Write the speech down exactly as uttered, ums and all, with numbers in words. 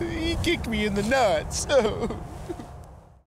He kicked me in the nuts.